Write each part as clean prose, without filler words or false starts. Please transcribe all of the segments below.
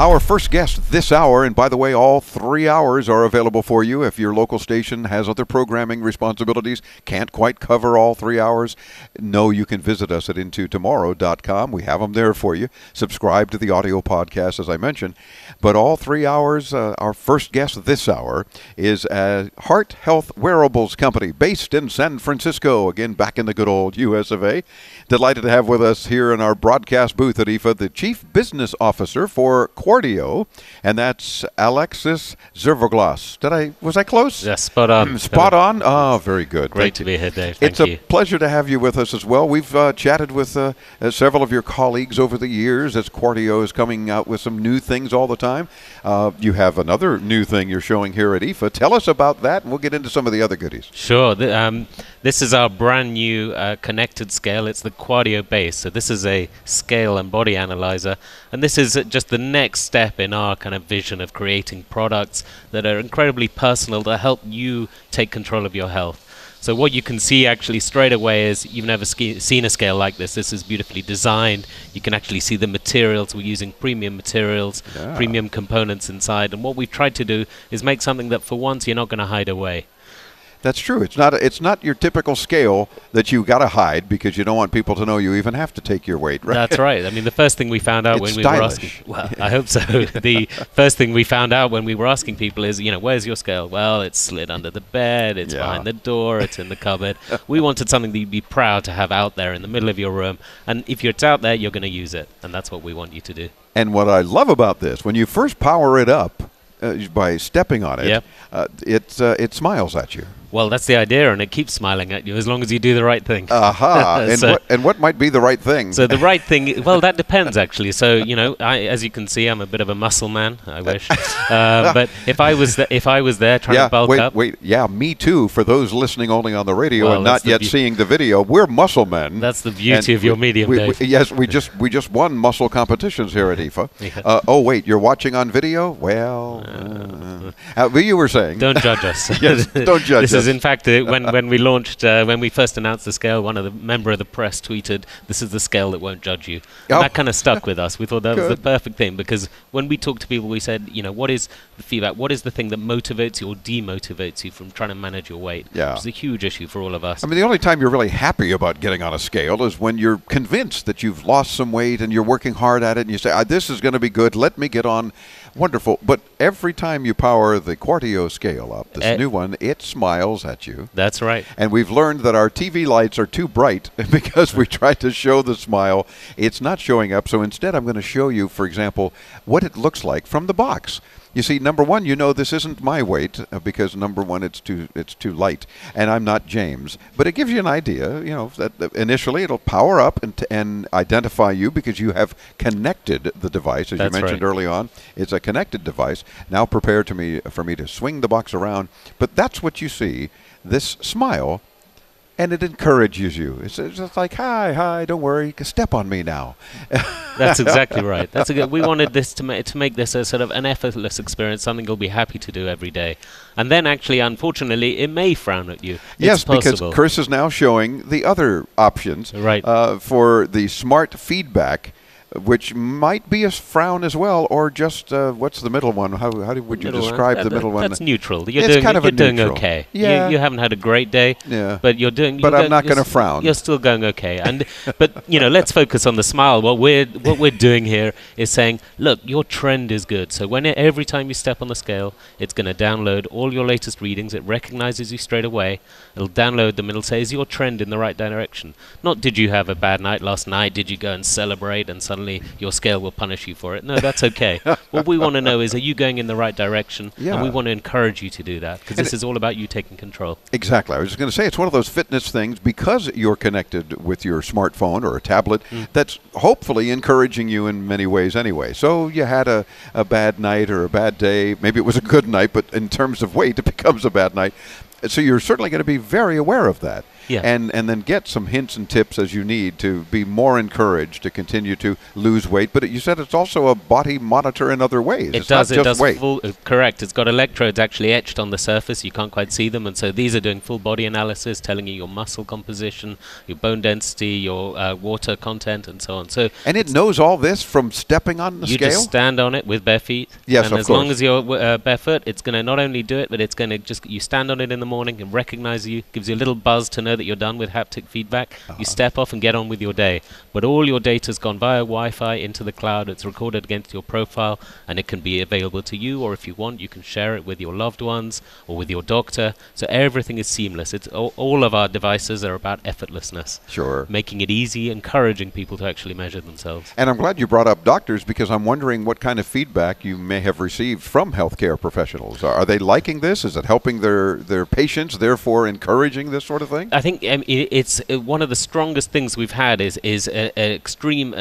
Our first guest this hour, and by the way, all 3 hours are available for you if your local station has other programming responsibilities, can't quite cover all 3 hours. No, you can visit us at intotomorrow.com. We have them there for you. Subscribe to the audio podcast, as I mentioned. But all 3 hours, our first guest this hour is a heart health wearables company based in San Francisco, again, back in the good old US of A. Delighted to have with us here in our broadcast booth at IFA the Chief Business Officer for Qardio, and that's Alexis Zervoglos. Was I close? Yes, spot on. Spot on. Ah, oh, very good. Great to be here, Dave. Thank you. It's a pleasure to have you with us as well. We've chatted with several of your colleagues over the years as Qardio is coming out with some new things all the time. You have another new thing you're showing here at IFA. Tell us about that, and we'll get into some of the other goodies. Sure. This is our brand new connected scale. It's the Qardio Base. So this is a scale and body analyzer, and this is just the next step in our kind of vision of creating products that are incredibly personal to help you take control of your health. So what you can see actually straight away is you've never seen a scale like this. This is beautifully designed. You can actually see the materials. We're using premium materials, premium components inside. And what we've tried to do is make something that for once you're not going to hide away. That's true. It's not your typical scale that you got to hide because you don't want people to know you even have to take your weight, right? That's right. I mean, the first thing we found out when we were asking... Well, I hope so. The first thing we found out when we were asking people is, you know, where's your scale? Well, it's slid under the bed, it's behind the door, it's in the cupboard. We wanted something that you'd be proud to have out there in the middle of your room. And if it's out there, you're going to use it. And that's what we want you to do. And what I love about this, when you first power it up, by stepping on it, it smiles at you. Well, that's the idea, and it keeps smiling at you as long as you do the right thing. Aha! And, what might be the right thing? So the right thing, well, that depends, actually. So, you know, as you can see, I'm a bit of a muscle man. I wish, but if I was there trying to bulk up. Yeah, me too. For those listening only on the radio and not yet seeing the video, we're muscle men. That's the beauty of your medium, Dave. Yes, we just won muscle competitions here at IFA. Oh wait, you're watching on video? Well. You were saying. Don't judge us. Yes, don't judge us. This is, in fact, when we first announced the scale, a member of the press tweeted, "This is the scale that won't judge you." And that kind of stuck with us. We thought that was the perfect thing, because when we talked to people, we said, you know, what is the feedback? What is the thing that motivates you or demotivates you from trying to manage your weight? Yeah. Which is a huge issue for all of us. I mean, the only time you're really happy about getting on a scale is when you're convinced that you've lost some weight and you're working hard at it and you say, this is going to be good. Let me get on. Wonderful. But every time you power the Qardio scale up, this new one, it smiles at you. That's right. And we've learned that our TV lights are too bright because we tried to show the smile. It's not showing up. So instead, I'm going to show you, for example, what it looks like from the box. You see, number one, you know this isn't my weight because, number one, it's too light, and I'm not James. But it gives you an idea, you know, that initially it'll power up and identify you because you have connected the device, as That's you mentioned right. early on. It's a connected device. Now prepare for me to swing the box around. But that's what you see, this smile, and it encourages you. It's just like, hi, don't worry, step on me now. That's exactly right. We wanted this to make this a sort of an effortless experience, something you'll be happy to do every day. And then actually, unfortunately, it may frown at you. Yes, because Chris is now showing the other options for the smart feedback, which might be a frown as well, or just what's the middle one? How would you describe the middle one? That's neutral. You're doing okay. Yeah. You haven't had a great day, but you're doing. I'm not going to frown. You're still going okay. And but you know, let's focus on the smile. What we're doing here is saying, look, your trend is good. So every time you step on the scale, it's going to download all your latest readings. It recognizes you straight away. It'll download them. It'll say, is your trend in the right direction? Not did you have a bad night last night? Did you go and celebrate and suddenly your scale will punish you for it. No, that's okay. What we want to know is, are you going in the right direction? Yeah. And we want to encourage you to do that, because this is all about you taking control. Exactly. I was just going to say, it's one of those fitness things, because you're connected with your smartphone or a tablet, that's hopefully encouraging you in many ways anyway. So you had a bad night or a bad day. Maybe it was a good night, but in terms of weight, it becomes a bad night. So you're certainly going to be very aware of that. yeah. and then get some hints and tips as you need to be more encouraged to continue to lose weight. But you said it's also a body monitor in other ways. It does full, correct. It's got electrodes actually etched on the surface. You can't quite see them, and so these are doing full body analysis, telling you your muscle composition, your bone density, your water content, and so on. So and it knows all this from stepping on the scale? You just stand on it with bare feet. Yes, of course. And as long as you're barefoot, it's going to not only do it, but it's going to just, you stand on it in the morning and recognize you, gives you a little buzz to know that you're done with haptic feedback. Uh-huh. You step off and get on with your day. But all your data's gone via Wi-Fi into the cloud. It's recorded against your profile, and it can be available to you, or if you want, you can share it with your loved ones or with your doctor. So everything is seamless. It's all of our devices are about effortlessness. Sure. Making it easy, encouraging people to actually measure themselves. And I'm glad you brought up doctors, because I'm wondering what kind of feedback you may have received from healthcare professionals. Are they liking this? Is it helping their patients, therefore encouraging this sort of thing? I think it's one of the strongest things we've had is an extreme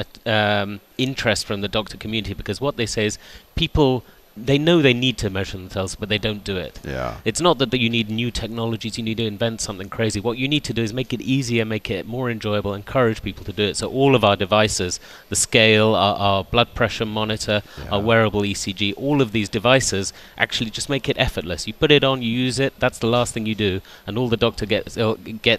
interest from the doctor community, because what they say is people, they know they need to measure themselves, but they don't do it. Yeah. It's not that you need new technologies, you need to invent something crazy. What you need to do is make it easier, make it more enjoyable, encourage people to do it. So all of our devices, the scale, our blood pressure monitor, yeah. our wearable ECG, all of these devices actually just make it effortless. You put it on, you use it, that's the last thing you do, and all the doctor gets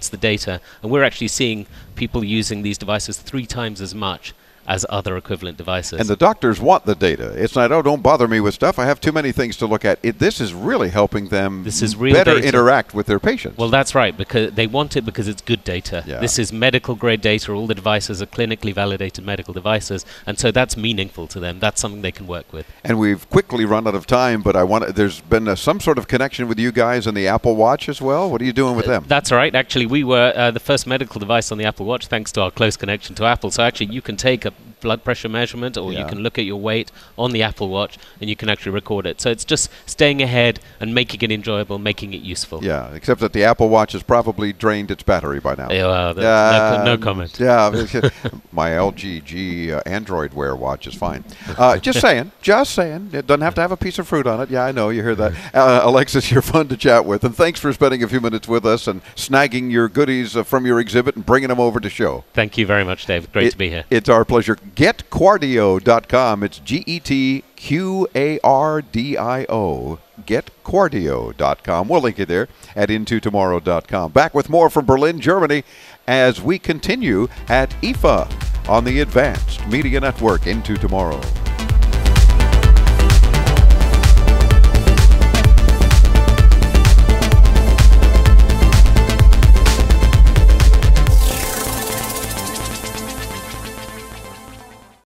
the data. And we're actually seeing people using these devices 3 times as much as other equivalent devices. And the doctors want the data. It's not, oh, don't bother me with stuff, I have too many things to look at. This is really helping them better interact with their patients. Well, that's right, because they want it because it's good data. Yeah. This is medical grade data. All the devices are clinically validated medical devices, and so that's meaningful to them. That's something they can work with. And we've quickly run out of time, but I want, there's been some sort of connection with you guys and the Apple Watch as well. What are you doing with them? That's right. Actually, we were the first medical device on the Apple Watch, thanks to our close connection to Apple. So actually, you can take a blood pressure measurement, or yeah. you can look at your weight on the Apple Watch, and you can actually record it. So it's just staying ahead and making it enjoyable, making it useful. Yeah, except that the Apple Watch has probably drained its battery by now. No comment. Yeah, my LG Android Wear watch is fine. Just saying. It doesn't have to have a piece of fruit on it. Yeah, I know, you hear that. Alexis, you're fun to chat with, and thanks for spending a few minutes with us and snagging your goodies from your exhibit and bringing them over to show. Thank you very much, Dave. Great to be here. It's our pleasure. GetQardio.com. It's GetQardio. GetQardio.com. We'll link you there at IntoTomorrow.com. Back with more from Berlin, Germany, as we continue at IFA on the Advanced Media Network, Into Tomorrow.